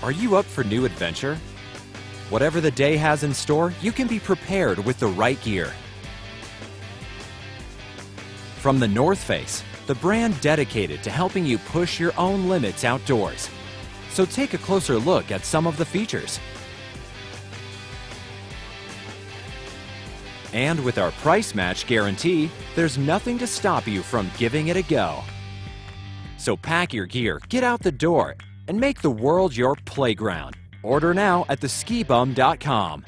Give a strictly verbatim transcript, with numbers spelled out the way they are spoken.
Are you up for new adventure? Whatever the day has in store, you can be prepared with the right gear. From The North Face, the brand dedicated to helping you push your own limits outdoors. So take a closer look at some of the features. And with our price match guarantee, there's nothing to stop you from giving it a go. So pack your gear, get out the door, and make the world your playground. Order now at the ski bum dot com.